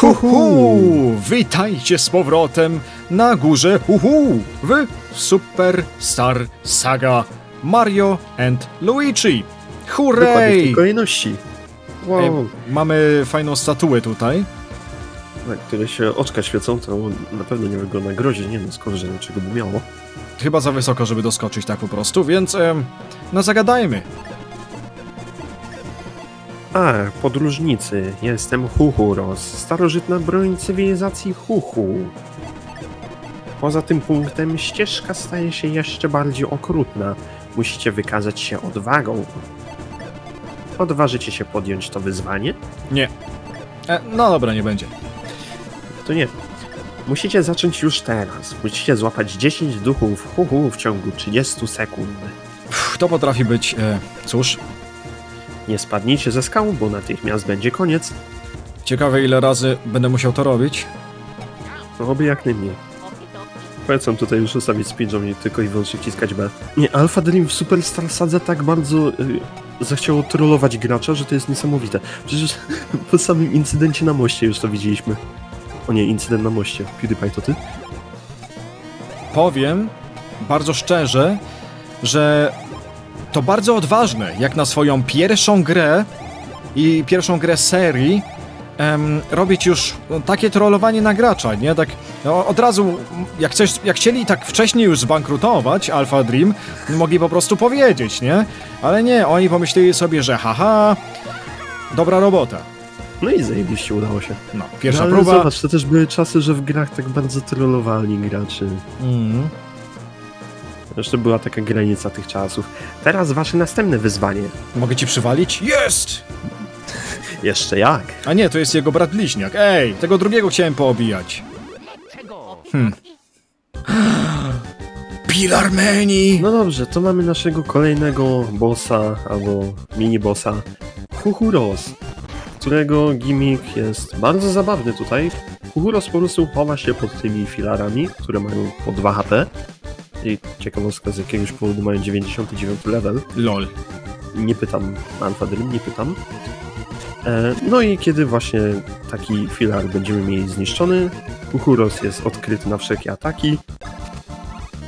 Huhu! Witajcie z powrotem na górze Huhu w Superstar Saga Mario and Luigi. Hurray! Dokładnie w tej kolejności. Wow. Mamy fajną statuę tutaj. Na której się oczka świecą, to na pewno nie wygląda groźnie, nie wiem skąd, że niczego by miało. Chyba za wysoko, żeby doskoczyć tak po prostu, więc no zagadajmy. A, podróżnicy. Jestem Hoohooros, starożytna broń cywilizacji Huhu. Poza tym punktem ścieżka staje się jeszcze bardziej okrutna. Musicie wykazać się odwagą. Odważycie się podjąć to wyzwanie? Nie. No dobra, nie będzie. To nie. Musicie zacząć już teraz. Musicie złapać 10 duchów Huhu w ciągu 30 sekund. To potrafi być... cóż... Nie spadnijcie ze skał, bo natychmiast będzie koniec. Ciekawe, ile razy będę musiał to robić. No, oby jak najmniej. Polecam tutaj już ustawić speedrun i tylko i wyłącznie wciskać B. Nie, Alpha Dream w Superstar Sadze tak bardzo zechciało trollować gracza, że to jest niesamowite. Przecież po samym incydencie na moście już to widzieliśmy. O nie, incydent na moście. PewDiePie, to ty? Powiem bardzo szczerze, że... To bardzo odważne, jak na swoją pierwszą grę i pierwszą grę serii robić już takie trollowanie na gracza, nie? Tak no, od razu, jak chcieli tak wcześniej już zbankrutować Alpha Dream, mogli po prostu powiedzieć, nie? Ale nie, oni pomyśleli sobie, że haha, dobra robota. No i zajebiście udało się. No, pierwsza ale próba. Zobacz, to też były czasy, że w grach tak bardzo trollowali graczy. Zresztą była taka granica tych czasów. Teraz wasze następne wyzwanie. Mogę ci przywalić? Jest! Jeszcze jak? A nie, to jest jego brat bliźniak. Ej, tego drugiego chciałem poobijać. Pilarmeni! No dobrze, to mamy naszego kolejnego bossa, albo mini-bossa. Hoohooros, którego gimmick jest bardzo zabawny tutaj. Hoohooros po prostu chowa się pod tymi filarami, które mają po 2 HP. I ciekawostka, z jakiegoś powodu mają 99 level. LOL. Nie pytam, Alpha Dream, nie pytam. No i kiedy właśnie taki filar będziemy mieli zniszczony, Hoohooros jest odkryty na wszelkie ataki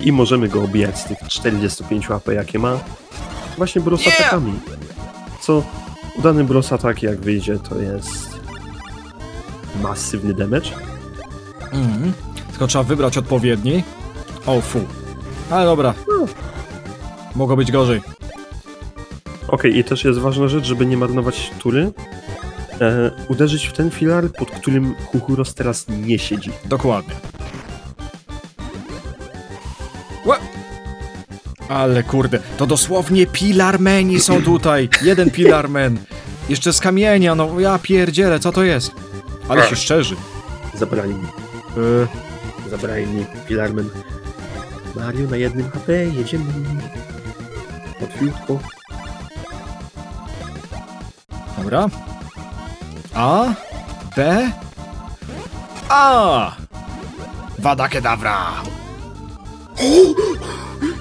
i możemy go obijać z tych 45 HP, jakie ma, właśnie bros atakami. Co udany bros atak, jak wyjdzie, to jest masywny damage. Tylko trzeba wybrać odpowiedni. O, fu. Ale dobra, mogło być gorzej. Okej, i też jest ważna rzecz, żeby nie marnować tury. Uderzyć w ten filar, pod którym Hoohooros teraz nie siedzi. Dokładnie. Ale kurde, to dosłownie pilarmeni są tutaj. Jeden pilarmen. Jeszcze z kamienia, no ja pierdzielę, co to jest? Ale się szczerzy. Zabrali mi pilarmen. Mario na 1 HP, jedziemy. Łatwiutko. Dobra. A. B. A. Wada kedavra.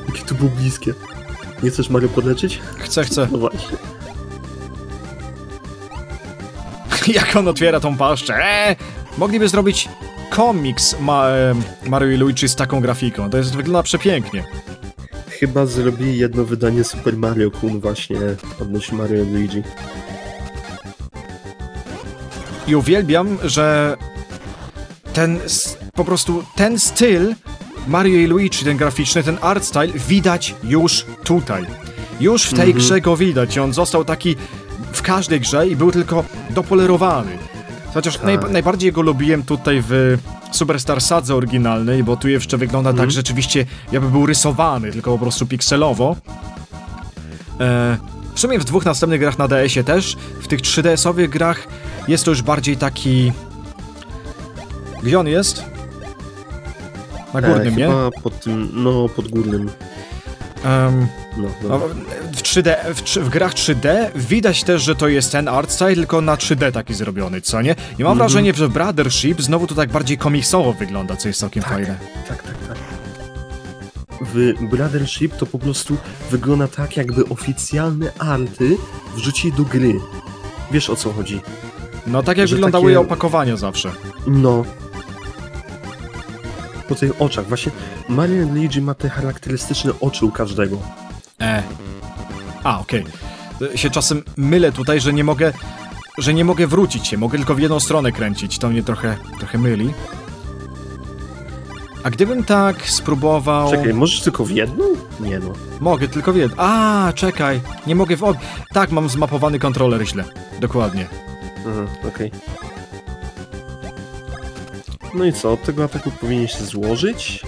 Jakie to było bliskie. Nie chcesz Mario podleczyć? Chcę. No właśnie. Jak on otwiera tą paszczę? Mogliby zrobić... komiks Mario i Luigi z taką grafiką. To jest, wygląda przepięknie. Chyba zrobili jedno wydanie Super Mario Kun właśnie odnośnie Mario i Luigi. I uwielbiam, że ten po prostu ten styl Mario i Luigi, ten graficzny, ten art style widać już tutaj. Już w tej grze go widać. On został taki w każdej grze i był tylko dopolerowany. Chociaż najbardziej go lubiłem tutaj w Superstar Sadze oryginalnej, bo tu jeszcze wygląda tak rzeczywiście, jakby był rysowany, tylko po prostu pikselowo. W sumie w 2 następnych grach na DS-ie też, w tych 3DS-owych grach jest to już bardziej taki... Gdzie on jest? Na górnym, nie? Chyba pod górnym. W grach 3D widać też, że to jest ten art style, tylko na 3D taki zrobiony, co nie? I mam wrażenie, że Brothership znowu to tak bardziej komiksowo wygląda, co jest całkiem fajne. Tak. W Brothership to po prostu wygląda tak, jakby oficjalne arty wrzucili do gry. Wiesz, o co chodzi? No tak jak wyglądały takie... opakowania zawsze. No. Po tych oczach. Właśnie Mario and Luigi ma te charakterystyczne oczy u każdego. Okej. Się czasem mylę tutaj, że nie mogę wrócić się. Mogę tylko w jedną stronę kręcić. To mnie trochę myli. A gdybym tak spróbował... Czekaj, możesz tylko w jedną? Nie no. Mogę tylko w jedną. Czekaj. Nie mogę w... Tak, mam zmapowany kontroler źle. Dokładnie. Okej. No i co? Od tego ataku powinien się złożyć?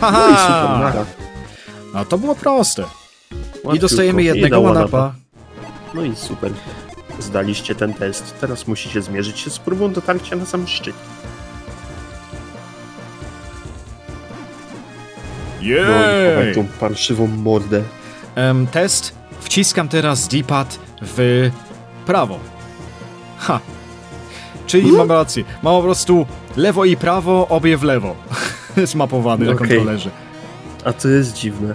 Haha! No i super, nara. A to było proste. I dostajemy jednego one-upa. No i super. Zdaliście ten test. Teraz musicie zmierzyć się z próbą dotarcia na sam szczyt. Jej! Tą parszywą mordę. Test. Wciskam teraz D-pad w prawo. Ha. Czyli mam rację. Mam po prostu lewo i prawo, obie w lewo. Zmapowany na kontrolerze. A to jest dziwne.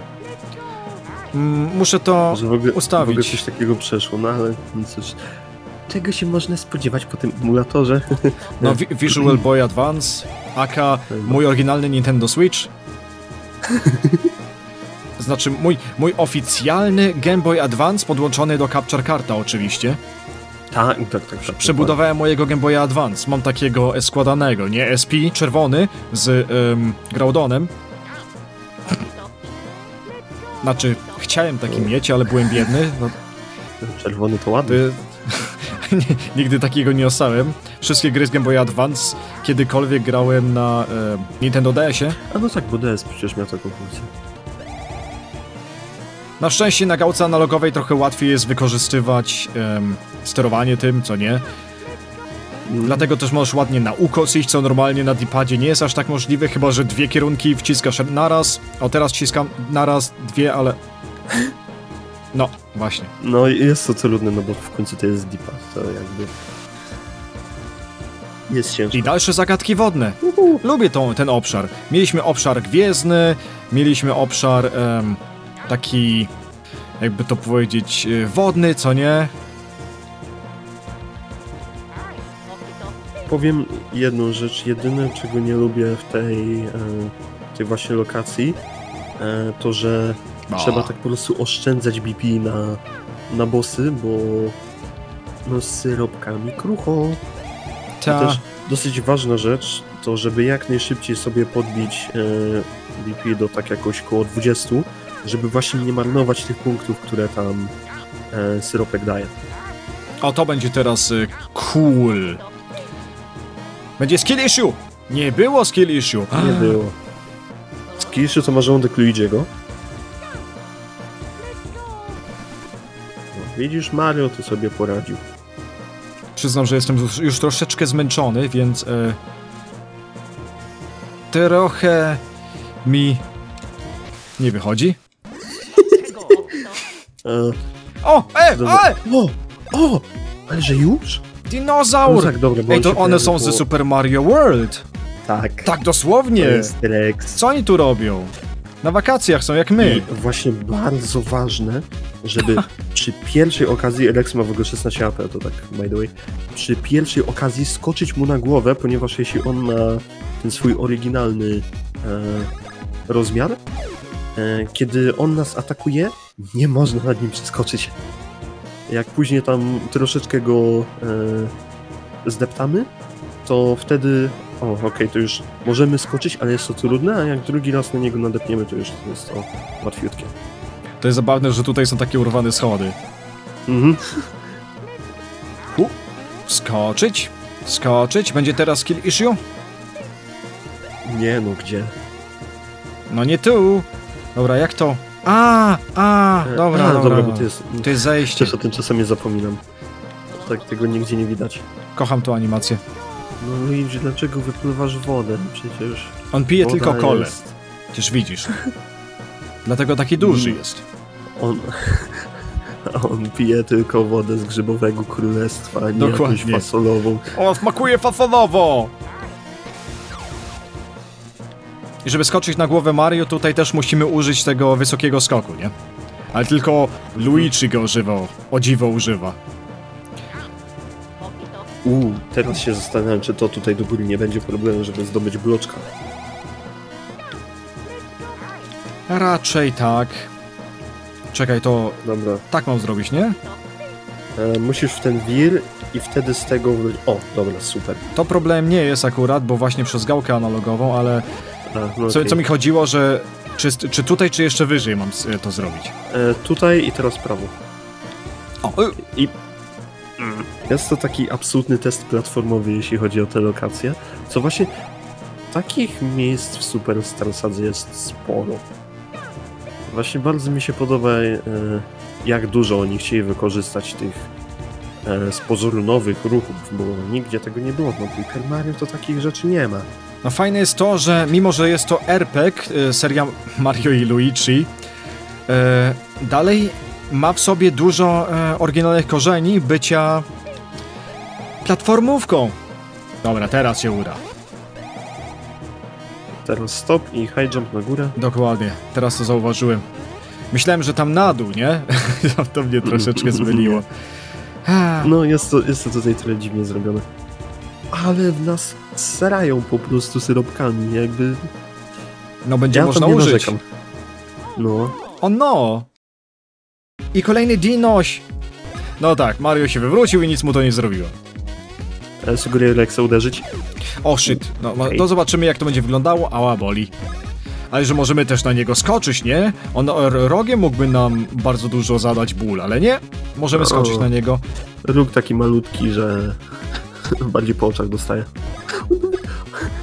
Muszę to ustawić. W ogóle coś takiego przeszło, no ale... Coś... Czego się można spodziewać po tym emulatorze? No, Visual Boy Advance, aka mój oryginalny Nintendo Switch. Znaczy, mój oficjalny Game Boy Advance podłączony do Capture Karta oczywiście. Tak. Przebudowałem mojego Game Boya Advance. Mam takiego składanego, nie? SP, czerwony, z Groudhonem. Znaczy, chciałem taki mieć, ale byłem biedny. No. Czerwony to ładny. Nigdy takiego nie osałem. Wszystkie gry z Game Boy Advance kiedykolwiek grałem na Nintendo DS-ie. A no tak, bo DS przecież miał taką funkcję. Na szczęście na gałce analogowej trochę łatwiej jest wykorzystywać sterowanie tym, co nie. Dlatego też możesz ładnie na ukos iść, co normalnie na D-padzie nie jest aż tak możliwe, chyba że dwie kierunki wciskasz naraz. O, teraz wciskam naraz dwie, ale... No, właśnie. No i jest to trudne, no bo w końcu to jest D-pad, to jakby... Jest ciężko. I dalsze zagadki wodne. Lubię ten obszar. Mieliśmy obszar gwiezdny, mieliśmy obszar... taki, jakby to powiedzieć, wodny, co nie? Powiem jedną rzecz, jedyne czego nie lubię w tej właśnie lokacji, to że trzeba tak po prostu oszczędzać BP na bossy, bo no z syropkami krucho. I też dosyć ważna rzecz, to żeby jak najszybciej sobie podbić BP do tak jakoś koło 20, żeby właśnie nie marnować tych punktów, które tam syropek daje. O, to będzie teraz cool. Będzie skill issue! Nie było skill issue! Nie było. Skill issue to ma żołądek Luigi'ego. No, widzisz, Mario to sobie poradził. Przyznam, że jestem już troszeczkę zmęczony, więc... trochę mi... nie wychodzi. O! O! Ale że już? Dinozaur! No tak, dobra, bo to one są ze Super Mario World! Tak. Tak dosłownie! To jest Rex. Co oni tu robią? Na wakacjach są jak my. I właśnie bardzo ważne, żeby przy pierwszej okazji, Rex ma w ogóle 16 AP, to tak by the way, przy pierwszej okazji skoczyć mu na głowę, ponieważ jeśli on ma ten swój oryginalny rozmiar, kiedy on nas atakuje, nie można nad nim przeskoczyć. Jak później tam troszeczkę go zdeptamy, to wtedy... O, okej, to już możemy skoczyć, ale jest to trudne, a jak drugi raz na niego nadepniemy, to już jest to łatwiutkie. To jest zabawne, że tutaj są takie urwane schody. Skoczyć? Skoczyć? Będzie teraz kill issue? Nie no, gdzie? No nie tu! Dobra, jak to? Dobra, bo to jest zejście. Też o tym czasami zapominam. Tak, tego nigdzie nie widać. Kocham tą animację. No Luigi, dlaczego wypływasz wodę? Przecież... On pije tylko kolę. Przecież widzisz. Dlatego taki duży jest. On pije tylko wodę z Grzybowego Królestwa, a nie jakąś fasolową. On smakuje fasolowo! I żeby skoczyć na głowę Mario, tutaj też musimy użyć tego wysokiego skoku, nie? Ale tylko Luigi go używa, o dziwo używa. Teraz się zastanawiam, czy to tutaj do góry nie będzie problemu, żeby zdobyć bloczka. Raczej tak. Czekaj, to... Dobra. Tak mam zrobić, nie? Musisz w ten wir i wtedy z tego... O, dobra, super. To problem nie jest akurat, bo właśnie przez gałkę analogową, ale... No co mi chodziło, że... Czy tutaj, czy jeszcze wyżej mam to zrobić? Tutaj i teraz prawo. O, Jest to taki absolutny test platformowy, jeśli chodzi o te lokacje. Co właśnie... Takich miejsc w Superstar Sadze jest sporo. Właśnie bardzo mi się podoba, jak dużo oni chcieli wykorzystać tych z pozoru nowych ruchów, bo nigdzie tego nie było. No, w Hypermario to takich rzeczy nie ma. No fajne jest to, że mimo, że jest to RPG, seria Mario i Luigi, dalej ma w sobie dużo oryginalnych korzeni bycia platformówką. Dobra, teraz się uda. Teraz stop i high jump na górę. Dokładnie, teraz to zauważyłem. Myślałem, że tam na dół, nie? To mnie troszeczkę zmyliło. No, jest to tutaj tyle dziwnie zrobione. Ale w nas serają po prostu syropkami, jakby... No, będzie ja można użyć. Narzekam. No. O no! I kolejny dinoś! No tak, Mario się wywrócił i nic mu to nie zrobiło. Sugeruję Rexa uderzyć. O shit, no okay. To zobaczymy, jak to będzie wyglądało. Ała, boli. Ale że możemy też na niego skoczyć, nie? On rogiem mógłby nam bardzo dużo zadać ból, ale nie. Możemy skoczyć na niego. Róg taki malutki, że bardziej po oczach dostaje.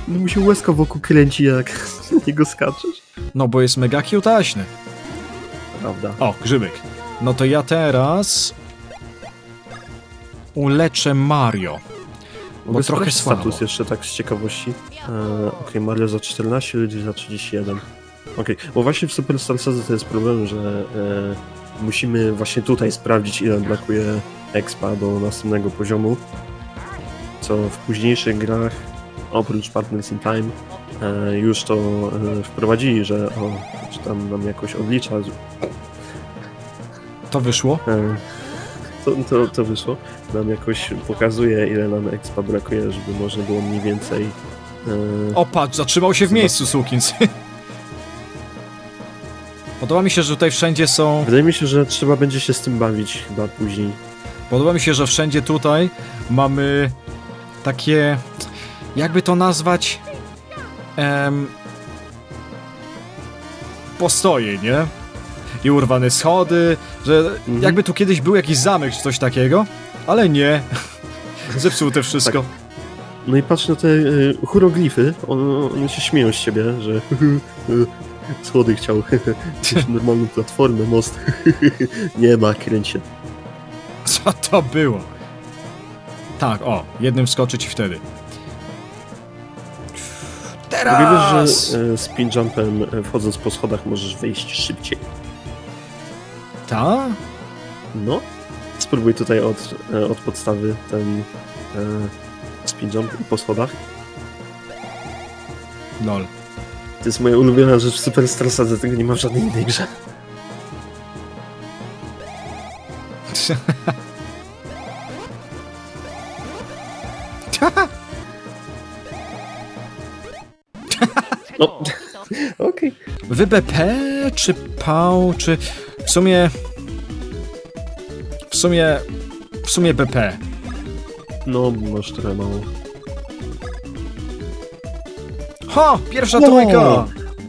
No mu się łezka wokół kręci, jak na niego skaczesz. No bo jest mega kiutaśny. Prawda. O, grzybyk. No to ja teraz... uleczę Mario. Bo trochę status jeszcze tak z ciekawości. Okej, Mario za 14, Luigi za 31. Okej, bo właśnie w Superstar Sadze to jest problem, że musimy właśnie tutaj sprawdzić, ile brakuje expa do następnego poziomu. Co w późniejszych grach, oprócz Partners in Time, już to wprowadzili, że czy tam nam jakoś odlicza. To wyszło? To wyszło. Nam jakoś pokazuje, ile nam expa brakuje, żeby można było mniej więcej... O patrz, zatrzymał się w miejscu, Sukins. Podoba mi się, że tutaj wszędzie są... Wydaje mi się, że trzeba będzie się z tym bawić chyba później. Podoba mi się, że wszędzie tutaj mamy takie... Jakby to nazwać... postoje, nie? I urwane schody, że jakby tu kiedyś był jakiś zamek czy coś takiego, ale nie, zepsuł to wszystko. Tak. No i patrz na te hieroglify, one się śmieją z ciebie, że schody chciał, normalną platformę, most, nie ma, kręć się. Co to było? Tak, o, jednym skoczy ci wtedy. Teraz! No wiesz, że spin jumpem, wchodząc po schodach, możesz wyjść szybciej. Ta? No. Spróbuj tutaj od podstawy ten spin jump po schodach. Lol. To jest moja ulubiona rzecz w Superstar Sadze, tego nie ma w żadnej innej grze. No. Okej. WBP czy PAU, czy... W sumie BP. No, masz trochę mało. Ho! Pierwsza trójka!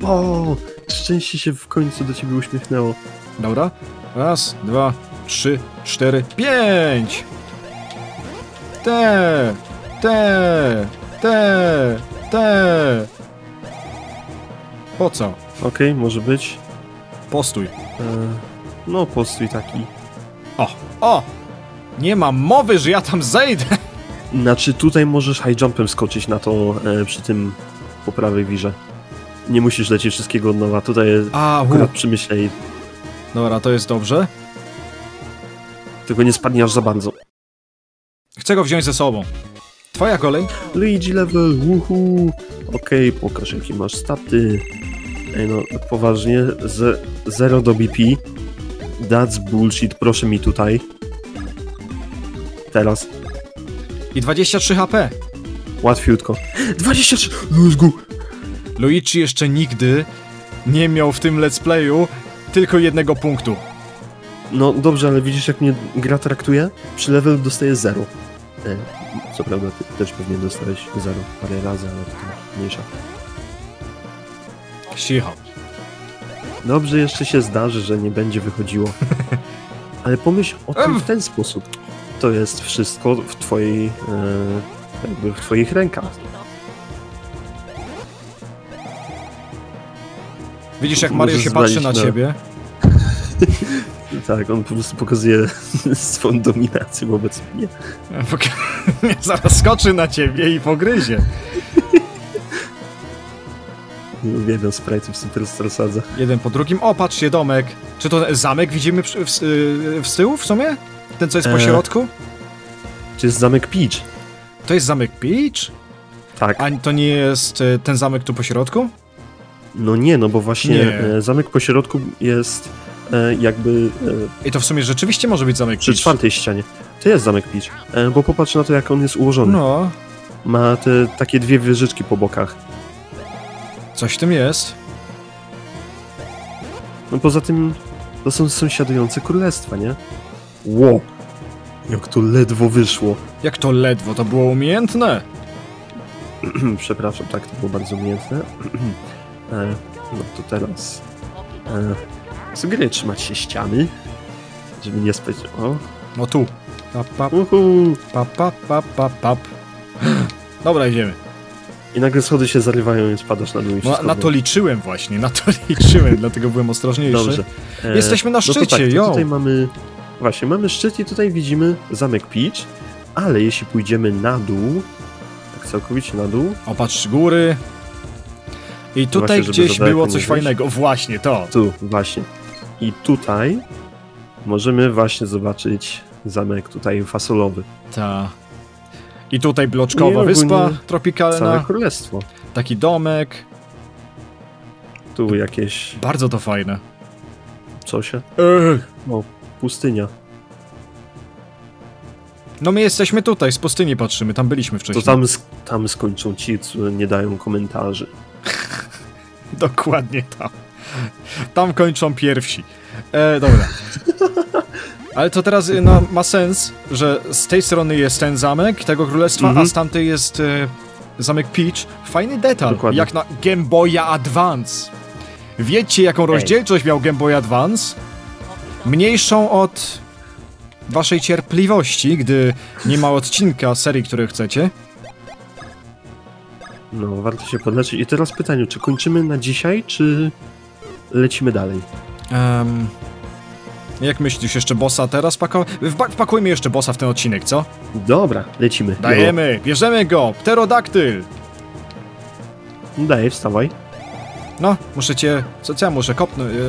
O! Szczęście się w końcu do ciebie uśmiechnęło. Dobra. Raz, dwa, trzy, cztery, pięć! Te! Po co? Okej, może być. Postój. No, postój taki. O! Nie ma mowy, że ja tam zejdę! Znaczy, tutaj możesz high jumpem skoczyć na to przy tym po prawej wirze. Nie musisz lecieć wszystkiego od nowa. Tutaj akurat przemyślej. Dobra, to jest dobrze. Tylko nie spadnie aż za bardzo. Chcę go wziąć ze sobą. Twoja kolej. Luigi level, woohoo! Okej, pokaż, jakie masz staty. Ej no, poważnie, z 0 do BP. That's bullshit, proszę mi tutaj. Teraz. I 23 HP. Łatwiutko. 23! Let's go! Luigi jeszcze nigdy nie miał w tym let's playu tylko 1 punktu. No dobrze, ale widzisz, jak mnie gra traktuje? Przy levelu dostaję 0. Co prawda ty też pewnie dostałeś 0 parę razy, ale to mniejsza. Cicho. Dobrze, jeszcze się zdarzy, że nie będzie wychodziło. Ale pomyśl o tym w ten sposób. To jest wszystko w twojej... jakby w twoich rękach. Widzisz, jak Mario się patrzy na ciebie? Tak, on po prostu pokazuje swą dominację wobec mnie. Zaraz skoczy na ciebie i pogryzie. Nie uwielbiam sprite'ów Superstar Sadza. Jeden po drugim. O, patrzcie, domek. Czy to zamek widzimy w tyłu w sumie? Ten, co jest po środku? To jest zamek Peach. To jest zamek Peach? Tak. A to nie jest ten zamek tu po środku? No nie, no bo właśnie zamek po środku jest jakby... I to w sumie rzeczywiście może być zamek Peach. Przy czwartej ścianie. To jest zamek Peach, bo popatrz na to, jak on jest ułożony. No. Ma te takie dwie wieżyczki po bokach. Coś w tym jest. No poza tym to są sąsiadujące królestwa, nie? Wow! Jak to ledwo wyszło. Jak to ledwo? To było umiejętne. Przepraszam, tak, to było bardzo umiejętne. No to teraz... sugeruję trzymać się ściany, żeby nie spać... O! No tu! Pap, pap. Pap, pap, pap, pap, pap. Dobra, idziemy. I nagle schody się zarywają i spadasz na dół i wszystko. No, na to liczyłem właśnie, na to liczyłem, dlatego byłem ostrożniejszy. Dobrze. Jesteśmy na szczycie, no to tak, to tutaj mamy... Właśnie, mamy szczyt i tutaj widzimy zamek Peach, ale jeśli pójdziemy na dół, tak całkowicie na dół... Opatrz góry... I tutaj właśnie, gdzieś było coś fajnego, właśnie to! Tu, właśnie. I tutaj możemy właśnie zobaczyć zamek tutaj fasolowy. Ta. I tutaj bloczkowa wyspa tropikalna. Całe królestwo. Taki domek. Tu jakieś... Bardzo to fajne. Co się? No, pustynia. No my jesteśmy tutaj, z pustyni patrzymy, tam byliśmy wcześniej. To tam skończą ci, co nie dają komentarzy. Dokładnie tam. Tam kończą pierwsi. Dobra. Ale to teraz no, ma sens, że z tej strony jest ten zamek tego królestwa, a z tamtej jest zamek Peach. Fajny detal, dokładnie. Jak na Game Boya Advance. Wiecie, jaką rozdzielczość miał Game Boy Advance? Mniejszą od waszej cierpliwości, gdy nie ma odcinka serii, której chcecie. No, warto się podleczyć. I teraz pytanie, czy kończymy na dzisiaj, czy lecimy dalej? Jak myślisz, jeszcze bossa teraz wpakujmy jeszcze bossa w ten odcinek, co? Dobra, lecimy. Dajemy, bierzemy go, pterodaktyl! Daj, wstawaj. No, muszę cię... Co ja muszę?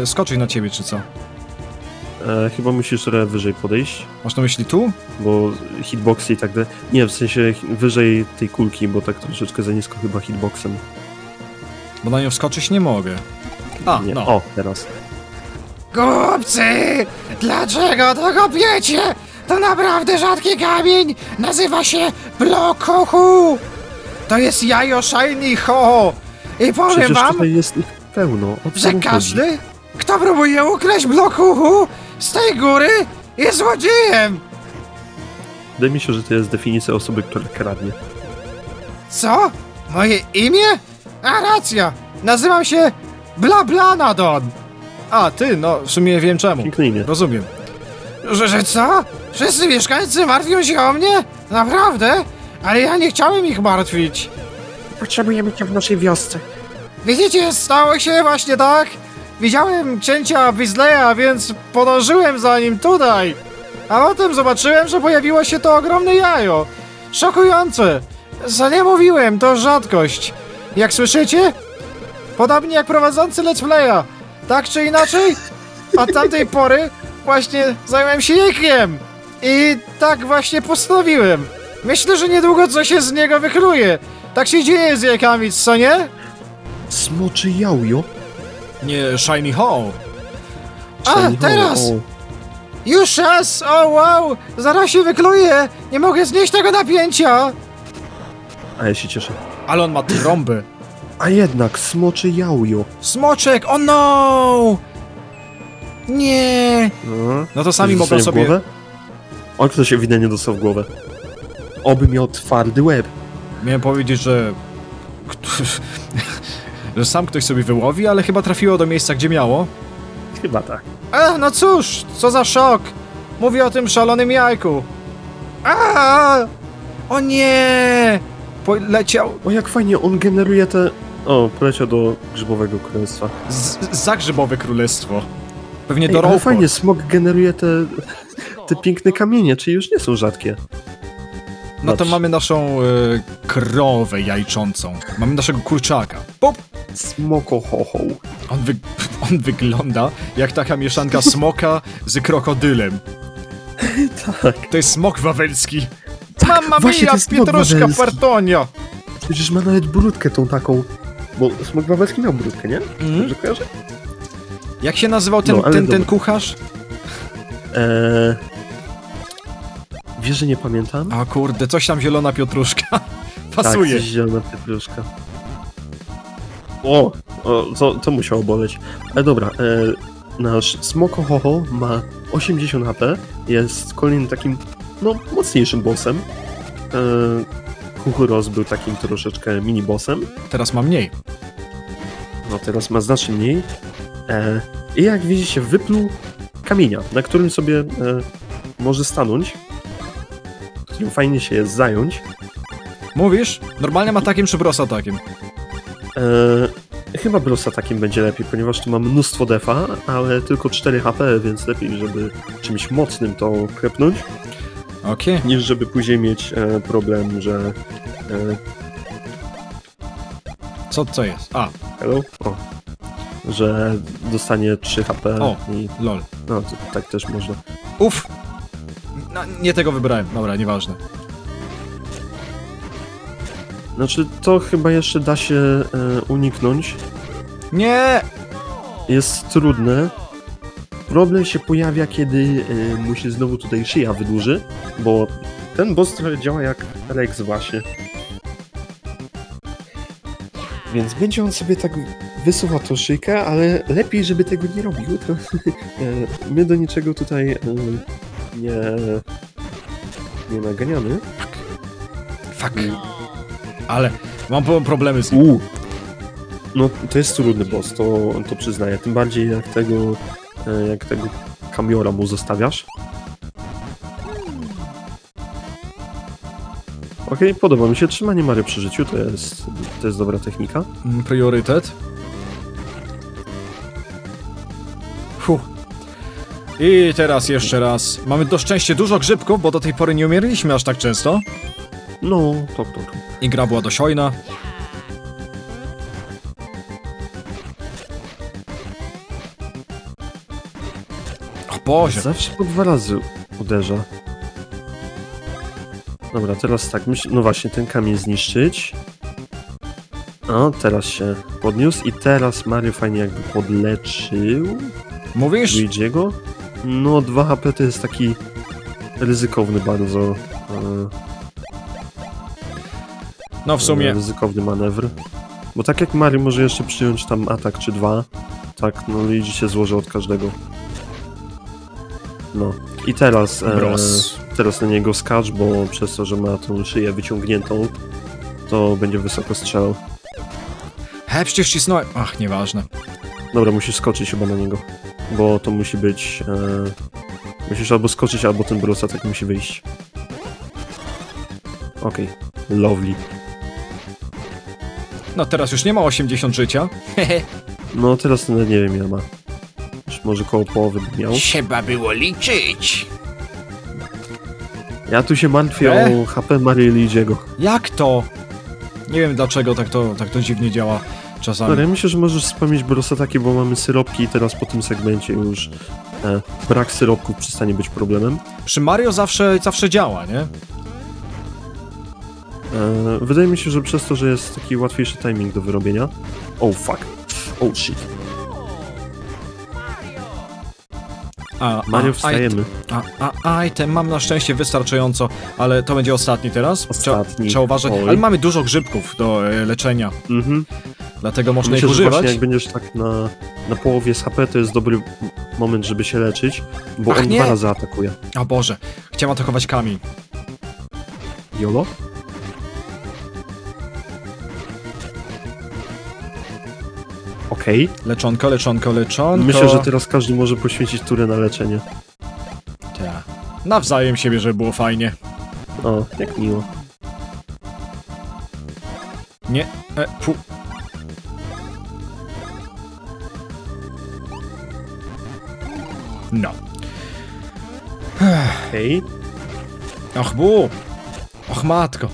Skoczyć na ciebie, czy co? Chyba musisz trochę wyżej podejść. Masz na myśli tu? Bo hitboxy i tak dalej. Nie, w sensie wyżej tej kulki, bo tak troszeczkę za nisko chyba hitboxem. Bo na nią wskoczyć nie mogę. A, nie. No. O, teraz. Głupcy! Dlaczego to kopiecie? To naprawdę rzadki kamień! Nazywa się Blokuchu! To jest jajo Shiny Ho! I powiem przecież wam, tutaj jest ich pełno. Że każdy, kto próbuje ukraść Blokuchu z tej góry, jest złodziejem! Wydaje mi się, że to jest definicja osoby, która kradnie. Co? Moje imię? A racja! Nazywam się Bla-bla-nadon! A, ty, no, w sumie wiem czemu. Piękne imię. Rozumiem. Że co? Wszyscy mieszkańcy martwią się o mnie? Naprawdę? Ale ja nie chciałem ich martwić. Potrzebujemy cię w naszej wiosce. Widzicie, stało się właśnie tak. Widziałem księcia Weasleya, więc podążyłem za nim tutaj. A potem zobaczyłem, że pojawiło się to ogromne jajo. Szokujące. Co nie mówiłem, to rzadkość. Jak słyszycie? Podobnie jak prowadzący Let's Playa. Tak czy inaczej, od tamtej pory właśnie zająłem się jajkiem. I tak właśnie postanowiłem. Myślę, że niedługo coś się z niego wykluje. Tak się dzieje z jajkami, co nie? Smoczy jałjo? Nie, Shiny Ho! A, teraz! Już raz! O wow! Zaraz się wykluję! Nie mogę znieść tego napięcia! A ja się cieszę. Ale on ma trąby. A jednak, smoczy jałjo. Smoczek! O no! Nie! No to sami mogą sobie... Głowę? On ktoś ewidentnie dostał w głowę. Oby miał twardy łeb. Miałem powiedzieć, że... że sam ktoś sobie wyłowi, ale chyba trafiło do miejsca, gdzie miało. Chyba tak. No cóż, co za szok! Mówię o tym szalonym jajku. O nie! Poleciał. O, jak fajnie, on generuje te... O, poleciał do Grzybowego Królestwa. Za Grzybowe Królestwo. Pewnie do Rołport. Fajnie, smok generuje te piękne kamienie, czyli już nie są rzadkie. No to mamy naszą krowę jajczącą. Mamy naszego kurczaka. Pop! Smokohohoł. On wygląda jak taka mieszanka smoka z krokodylem. Tak. To jest smok wawelski. Mamma mia, pietruszka partonia! Przecież ma nawet brudkę tą taką. Bo smok wawelski miał brudkę, nie? Dobrze kojarzy? Jak się nazywał ten kucharz? Wiesz, że nie pamiętam? A kurde, coś tam zielona pietruszka. Pasuje. Tak, zielona pietruszka. To musiało boleć. Ale dobra, nasz Smokohoho ma 80 HP, jest kolejnym takim, no, mocniejszym bossem. Hoohooros był takim troszeczkę mini-bossem. Teraz ma mniej. No, teraz ma znacznie mniej. I jak widzicie, wypluł kamienia, na którym sobie może stanąć. Którym fajnie się jest zająć. Mówisz? Normalnym atakiem czy bros atakiem? Chyba brosa takim będzie lepiej, ponieważ tu mam mnóstwo defa, ale tylko 4 HP, więc lepiej, żeby czymś mocnym to klepnąć, okay, niż żeby później mieć problem, że... Co jest? Hello? Że dostanie 3 HP i... lol. No, tak też można. Uff! No, nie tego wybrałem, dobra, nieważne. Znaczy, to chyba jeszcze da się uniknąć. Nie! Jest trudne. Problem się pojawia, kiedy mu się znowu tutaj szyja wydłuży, bo ten boss trochę działa jak Rex właśnie. Więc będzie on sobie tak wysuwa tą szyjkę, ale lepiej, żeby tego nie robił. To my do niczego tutaj nie naganiamy. Fuck. Ale mam problemy z nim. No to jest trudny boss, to przyznaję. Tym bardziej jak tego kamiora mu zostawiasz. Okej, podoba mi się. Trzymanie Mario przy życiu to jest dobra technika. Priorytet. I teraz jeszcze raz. Mamy do szczęścia dużo grzybków, bo do tej pory nie umieraliśmy aż tak często. No, tak. I gra była dosiołna. O Boże! Zawsze po 2 razy uderza. Dobra, teraz tak, no właśnie, ten kamień zniszczyć. O, teraz się podniósł i teraz Mario fajnie jakby podleczył. Mówisz? Luigi'ego. No, 2 HP to jest taki ryzykowny bardzo... No w sumie... ryzykowny manewr. Bo tak jak Mario może jeszcze przyjąć tam atak czy 2, tak no Luigi się złoży od każdego. No. I teraz... teraz na niego skacz, bo przez to, że ma tą szyję wyciągniętą, to będzie wysoko strzał. Przecież ścisnąłem... Ach, nieważne. Dobra, musisz skoczyć chyba na niego. Bo to musi być... Musisz albo skoczyć, albo ten brosa tak musi wyjść. Okej. Lovely. No teraz już nie ma 80 życia. No teraz nie wiem ile ma. Już może koło połowy by miał. Trzeba było liczyć. Ja tu się martwię o HP Mario i Luigi'ego. Jak to? Nie wiem dlaczego tak to dziwnie działa czasami. Dobra, ja myślę, że możesz wspomnieć brosa takie, bo mamy syropki i teraz po tym segmencie już brak syropków przestanie być problemem. Przy Mario zawsze działa, nie? Wydaje mi się, że przez to, że jest taki łatwiejszy timing do wyrobienia. Oh fuck. Oh shit. Mario, wstajemy. Item mam na szczęście wystarczająco, ale to będzie ostatni teraz. Ostatni. Trzeba uważać, ale mamy dużo grzybków do leczenia. Mhm. Dlatego można ich używać. Właśnie jak będziesz tak na połowie z HP, to jest dobry moment, żeby się leczyć, bo on dwa razy atakuje. O Boże, chciałem atakować kamień. Jolo? Okej. Okay. Leczonko, leczonko, leczonko. Myślę, że teraz każdy może poświęcić turę na leczenie. Tak. Nawzajem siebie, żeby było fajnie. O, jak miło. Nie, pu. No. Hej. Ach, bu. Och, matko.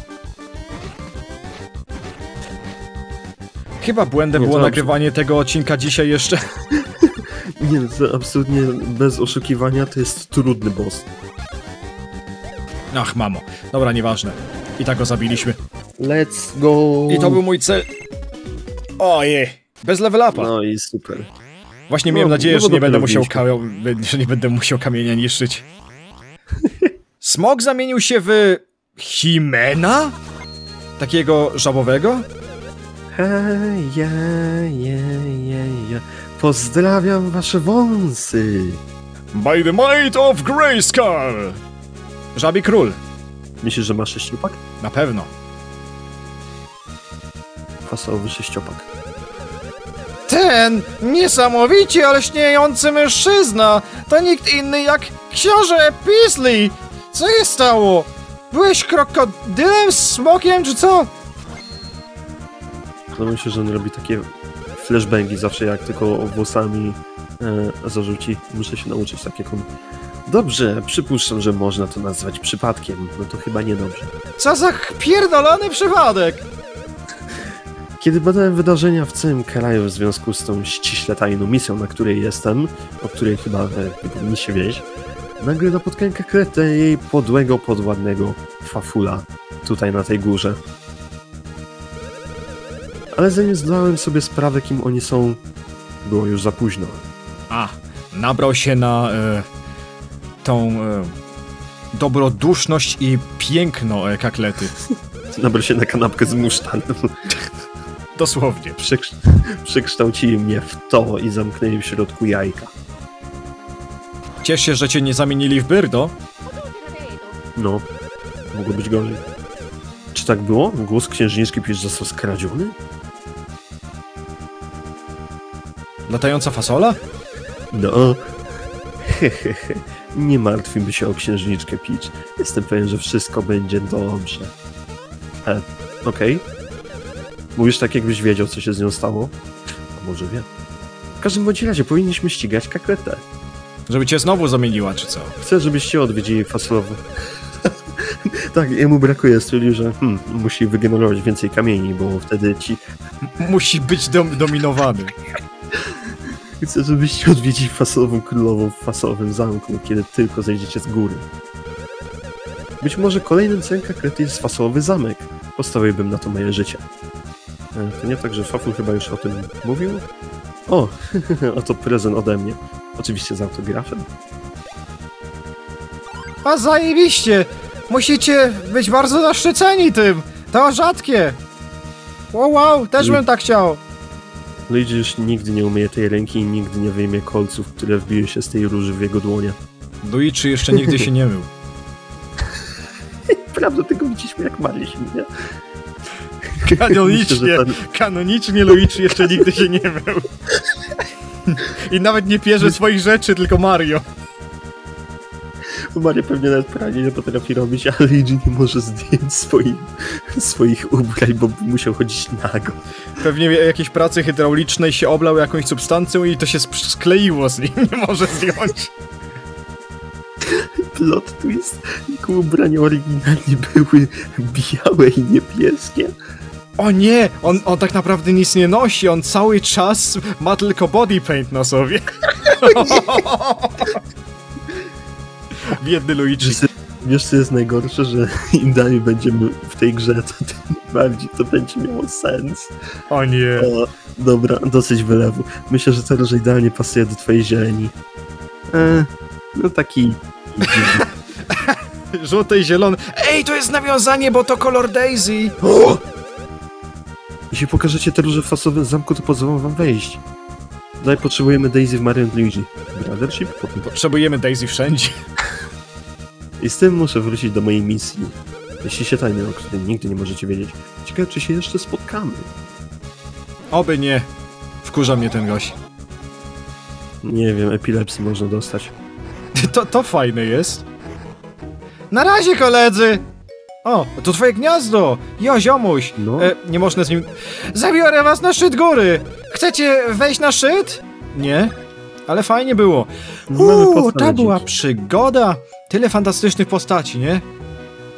Chyba błędem było nagrywanie tego odcinka dzisiaj jeszcze. Nie, to absolutnie bez oszukiwania to jest trudny boss. Ach, mamo. Dobra, nieważne. I tak go zabiliśmy. Let's go. I to był mój cel. Ojej. Bez level upa. No i super. Właśnie miałem nadzieję, że nie będę musiał kamienia niszczyć. Smok zamienił się w... Himena? Takiego żabowego? Pozdrawiam wasze wąsy. By the might of Grayskull. Żabi król. Myślisz, że ma sześciopak? Na pewno. Fasowy sześciopak. Ten niesamowicie olśniejący mężczyzna to nikt inny jak książę Peasley. Co się stało? Byłeś krokodylem z smokiem, czy co? No myślę, że on robi takie flashbangi zawsze, jak tylko włosami zarzuci. Muszę się nauczyć takie komu. Dobrze, przypuszczam, że można to nazwać przypadkiem. No to chyba niedobrze. Co za pierdolony przypadek! Kiedy badałem wydarzenia w całym kraju w związku z tą ściśle tajną misją, na której jestem, o której chyba nie powinni się wiedzieć, nagle napotkałem Cackletę, jej podłego, podładnego Fawfula, tutaj na tej górze. Ale zanim zdałem sobie sprawę, kim oni są, było już za późno. A, nabrał się na tą dobroduszność i piękno Cacklety. Nabrał się na kanapkę z musztardą. Dosłownie. Przekształcili mnie w to i zamknęli w środku jajka. Ciesz się, że cię nie zamienili w Birdo? No, mogło być gorzej. Czy tak było? Głos księżniczki przecież został skradziony? Latająca fasola? No. Hehehe. Nie martwimy się o księżniczkę Peach. Jestem pewien, że wszystko będzie dobrze. Okej. Mówisz tak, jakbyś wiedział, co się z nią stało? A może wie? W każdym bądź razie powinniśmy ścigać Cackletę. Żeby cię znowu zamieniła, czy co? Chcę, żebyście odwiedzili fasolowy. Tak, jemu brakuje stylu, że musi wygenerować więcej kamieni, bo wtedy ci... Musi być dominowany. Chcę, żebyście odwiedzili fasolową królową w fasolowym zamku, kiedy tylko zejdziecie z góry. Być może kolejnym celem Cacklety jest fasolowy zamek. Postawiłbym na to moje życie. To nie tak, że Fawful chyba już o tym mówił? O, oto prezent ode mnie. Oczywiście z autografem. A zajebiście! Musicie być bardzo zaszczyceni tym! To rzadkie! Wow, też bym tak chciał! Luigi już nigdy nie umyje tej ręki i nigdy nie wyjmie kolców, które wbiły się z tej róży w jego dłonie. Luigi jeszcze nigdy się nie mył. Prawda, tego widzieliśmy, jak maliśmy, nie? Kanonicznie Luigi jeszcze nigdy się nie mył. I nawet nie pierze swoich rzeczy, tylko Mario. Mario pewnie nawet pranie nie potrafi robić, ale Luigi nie może zdjąć swoich ubrań, bo musiał chodzić nago. Pewnie w jakiejś pracy hydraulicznej się oblał jakąś substancją i to się skleiło z nim, nie może zdjąć. Plot twist, jego ubrania oryginalnie były białe i niebieskie. O nie, on tak naprawdę nic nie nosi, on cały czas ma tylko body paint na sobie. Biedny Luigi. Wiesz, co jest najgorsze, że im dalej będziemy w tej grze, to tym bardziej to będzie miało sens. O nie. O, dobra, dosyć wylewu. Myślę, że to idealnie pasuje do twojej zieleni. No taki... Żółty i zielony. Ej, to jest nawiązanie, bo to kolor Daisy! O! Jeśli pokażecie te róże fasowe z zamku, to pozwolą wam wejść. Dalej potrzebujemy Daisy w Mario and Luigi. Brothership? Potrzebujemy Daisy wszędzie. I z tym muszę wrócić do mojej misji. Jeśli się tajnie, o której nigdy nie możecie wiedzieć. Ciekawe, czy się jeszcze spotkamy. Oby nie. Wkurza mnie ten gość. Nie wiem, epilepsji można dostać. To fajne jest. Na razie, koledzy! O, to twoje gniazdo! Jo, ziomuś! No. Nie można z nim... Zabiorę was na szczyt góry! Chcecie wejść na szczyt? Nie? Ale fajnie było. To była przygoda! Tyle fantastycznych postaci, nie?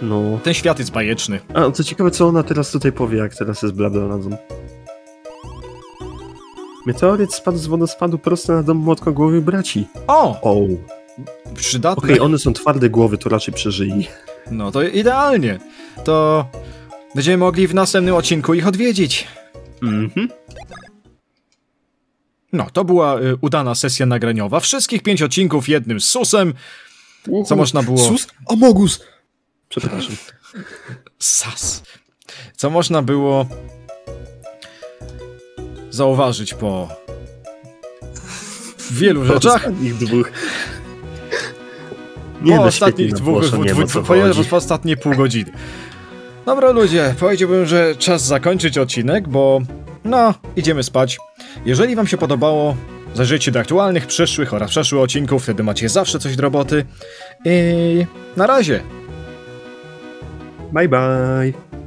No. Ten świat jest bajeczny. A, co ciekawe, co ona teraz tutaj powie, jak teraz jest Bla-bla-nadon. Meteoryt spadł z wodospadu prosto na dom młotkogłowych braci. O! O! Przydatne. Okej, one są twarde głowy, to raczej przeżyli. No to idealnie. To będziemy mogli w następnym odcinku ich odwiedzić. Mhm. No, to była udana sesja nagraniowa. Wszystkich 5 odcinków jednym susem. Co można było... Sus? Amogus! Przepraszam. Sas. Co można było... zauważyć po... wielu rzeczach. Ostatnich dwóch. Nie, po ostatnich po ostatnie pół godziny. Dobra ludzie, powiedziałbym, że czas zakończyć odcinek, bo no, idziemy spać. Jeżeli wam się podobało, zajrzyjcie do aktualnych, przyszłych oraz przeszłych odcinków, wtedy macie zawsze coś do roboty. I na razie. Bye bye.